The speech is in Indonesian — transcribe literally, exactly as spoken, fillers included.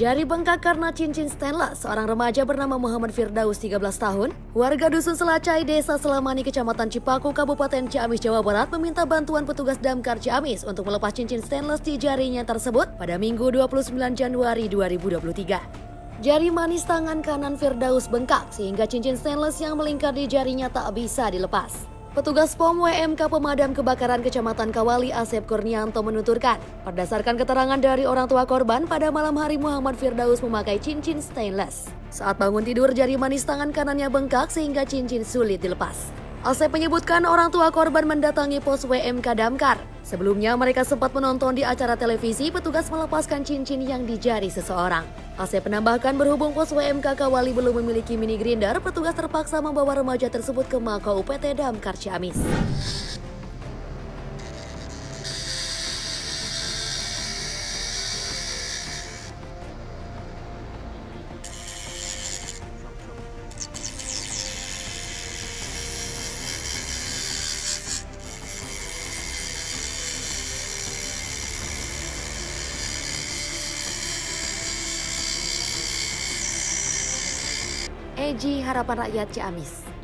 Jari bengkak karena cincin stainless, seorang remaja bernama Muhammad Firdaus, tiga belas tahun, warga Dusun Selacai, Desa Selamanik, Kecamatan Cipaku, Kabupaten Ciamis, Jawa Barat, meminta bantuan petugas Damkar Ciamis untuk melepas cincin stainless di jarinya tersebut pada Minggu dua puluh sembilan Januari dua ribu dua puluh tiga. Jari manis tangan kanan Firdaus bengkak sehingga cincin stainless yang melingkar di jarinya tak bisa dilepas. Petugas Pos W M K Pemadam Kebakaran Kecamatan Kawali Asep Kurnianto menuturkan, berdasarkan keterangan dari orang tua korban, pada malam hari Muhammad Firdaus memakai cincin stainless. Saat bangun tidur, jari manis tangan kanannya bengkak sehingga cincin sulit dilepas. Asep menyebutkan orang tua korban mendatangi Pos W M K Damkar. Sebelumnya mereka sempat menonton di acara televisi petugas melepaskan cincin yang di jari seseorang. Asep menambahkan berhubung Pos W M K Kawali belum memiliki mini grinder, petugas terpaksa membawa remaja tersebut ke Mako U P T Damkar Ciamis. Edji Harapan Rakyat Ciamis.